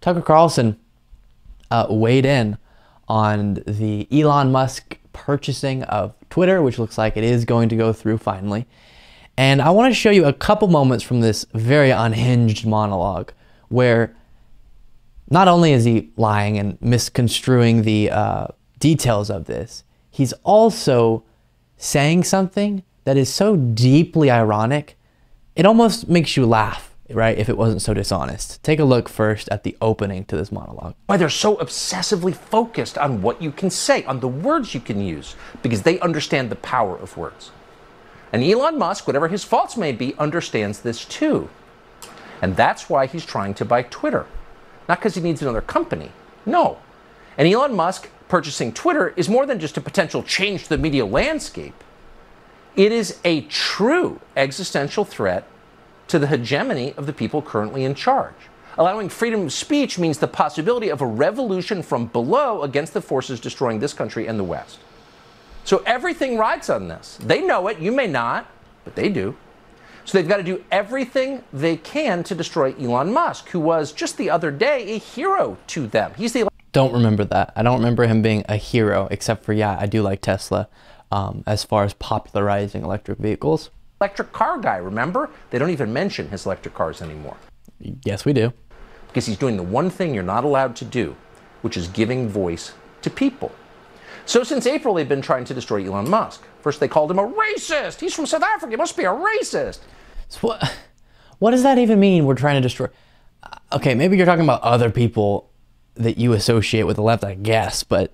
Tucker Carlson weighed in on the Elon Musk purchasing of Twitter, which looks like it is going to go through finally. And I want to show you a couple moments from this very unhinged monologue where not only is he lying and misconstruing the details of this, he's also saying something that is so deeply ironic, it almost makes you laugh, right, if it wasn't so dishonest. Take a look first at the opening to this monologue. Why they're so obsessively focused on what you can say, on the words you can use, because they understand the power of words. And Elon Musk, whatever his faults may be, understands this too. And that's why he's trying to buy Twitter. Not because he needs another company, no. And Elon Musk purchasing Twitter is more than just a potential change to the media landscape. It is a true existential threat to the hegemony of the people currently in charge. Allowing freedom of speech means the possibility of a revolution from below against the forces destroying this country and the West. So everything rides on this. They know it, you may not, but they do. So they've got to do everything they can to destroy Elon Musk, who was just the other day a hero to them. He's the... Don't remember that. I don't remember him being a hero, except for, yeah, I do like Tesla as far as popularizing electric vehicles. Electric car guy, remember? They don't even mention his electric cars anymore. Yes, we do. Because he's doing the one thing you're not allowed to do, which is giving voice to people. So since April, they've been trying to destroy Elon Musk. First, they called him a racist. He's from South Africa. He must be a racist. So what does that even mean, we're trying to destroy? Okay, maybe you're talking about other people that you associate with the left, I guess, but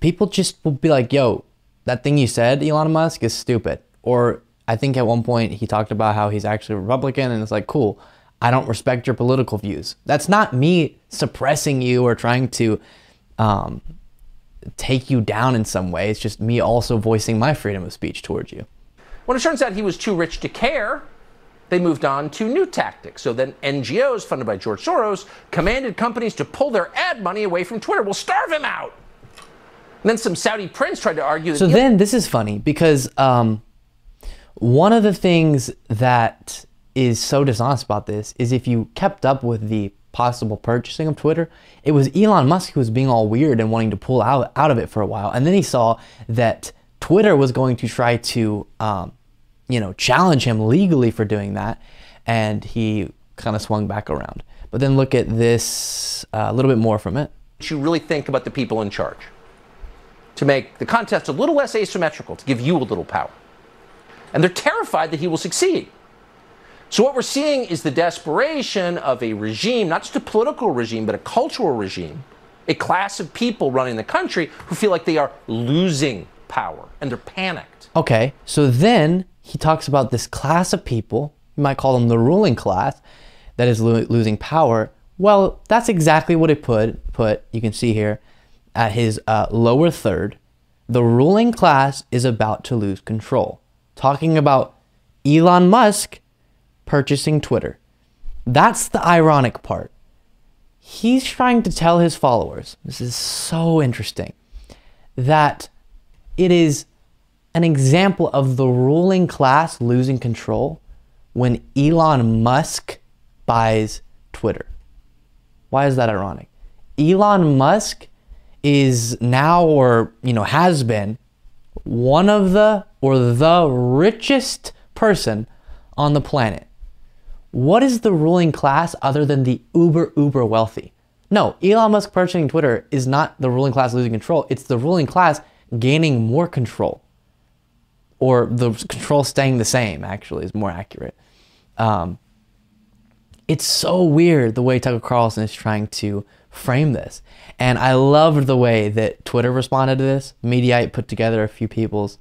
people just will be like, yo, that thing you said, Elon Musk, is stupid. Or I think at one point he talked about how he's actually a Republican, and it's like, cool, I don't respect your political views. That's not me suppressing you or trying to take you down in some way. It's just me also voicing my freedom of speech towards you. When it turns out he was too rich to care, they moved on to new tactics. So then NGOs funded by George Soros commanded companies to pull their ad money away from Twitter. We'll starve him out. And then some Saudi prince tried to argue. So then this is funny because one of the things that is so dishonest about this is if you kept up with the possible purchasing of Twitter, it was Elon Musk who was being all weird and wanting to pull out of it for a while. And then he saw that Twitter was going to try to you know, challenge him legally for doing that, and he kind of swung back around. But then look at this, a little bit more from it. You really think about the people in charge to make the contest a little less asymmetrical, to give you a little power. And they're terrified that he will succeed. So what we're seeing is the desperation of a regime, not just a political regime, but a cultural regime, a class of people running the country who feel like they are losing power and they're panicked. Okay, so then he talks about this class of people, you might call them the ruling class, that is losing power. Well, that's exactly what it put, you can see here, at his lower third. The ruling class is about to lose control. Talking about Elon Musk purchasing Twitter. That's the ironic part. He's trying to tell his followers, this is so interesting, that it is an example of the ruling class losing control when Elon Musk buys Twitter. Why is that ironic? Elon Musk is now, or you know, has been one of the, or the richest person on the planet. What is the ruling class other than the uber, uber wealthy? No, Elon Musk purchasing Twitter is not the ruling class losing control. It's the ruling class gaining more control. Or the control staying the same, actually, is more accurate. It's so weird the way Tucker Carlson is trying to frame this. And I loved the way that Twitter responded to this. Mediaite put together a few people's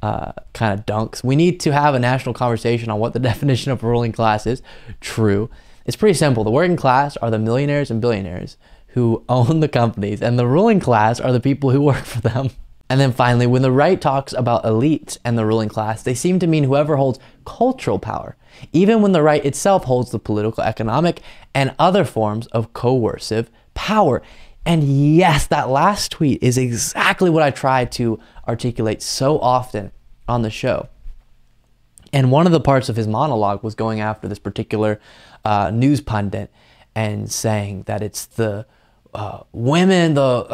kind of dunks. We need to have a national conversation on what the definition of ruling class is. True. It's pretty simple. The working class are the millionaires and billionaires who own the companies, and the ruling class are the people who work for them. And then finally, when the right talks about elites and the ruling class, they seem to mean whoever holds cultural power, even when the right itself holds the political, economic, and other forms of coercive power. And yes, that last tweet is exactly what I try to articulate so often on the show. And one of the parts of his monologue was going after this particular news pundit and saying that it's the women, the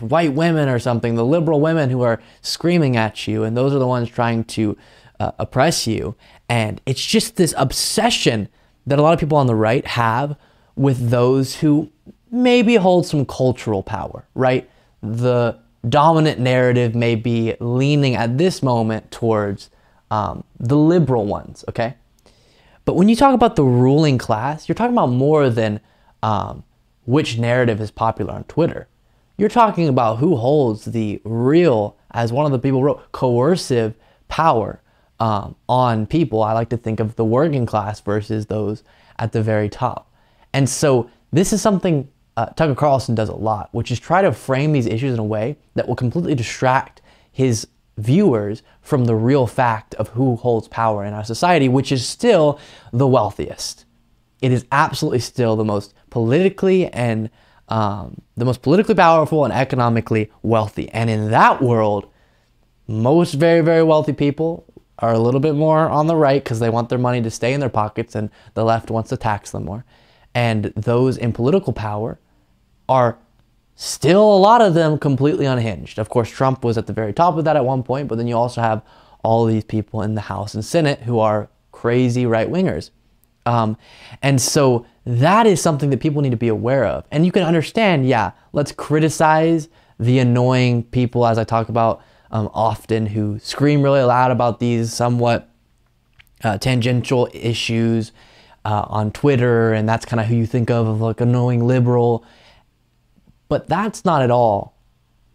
white women or something, the liberal women who are screaming at you, and those are the ones trying to oppress you. And it's just this obsession that a lot of people on the right have with those who maybe hold some cultural power, right? The dominant narrative may be leaning at this moment towards the liberal ones, okay? But when you talk about the ruling class, you're talking about more than which narrative is popular on Twitter. You're talking about who holds the real, as one of the people wrote, coercive power on people. I like to think of the working class versus those at the very top. And so this is something Tucker Carlson does a lot, which is try to frame these issues in a way that will completely distract his viewers from the real fact of who holds power in our society, which is still the wealthiest. It is absolutely still the most politically and the most politically powerful and economically wealthy. And in that world, most very, very wealthy people are a little bit more on the right because they want their money to stay in their pockets and the left wants to tax them more. And those in political power are still, a lot of them, completely unhinged. Of course, Trump was at the very top of that at one point, but then you also have all these people in the House and Senate who are crazy right-wingers. And so that is something that people need to be aware of. And you can understand, yeah, let's criticize the annoying people, as I talk about often, who scream really loud about these somewhat tangential issues on Twitter, and that's kind of who you think of like annoying liberal. But that's not at all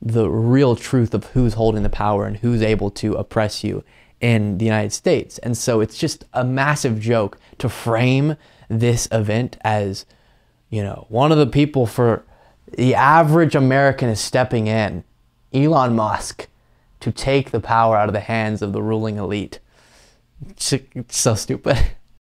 the real truth of who's holding the power and who's able to oppress you in the United States. And so it's just a massive joke to frame this event as, you know, one of the people for the average American is stepping in, Elon Musk, to take the power out of the hands of the ruling elite. It's so stupid.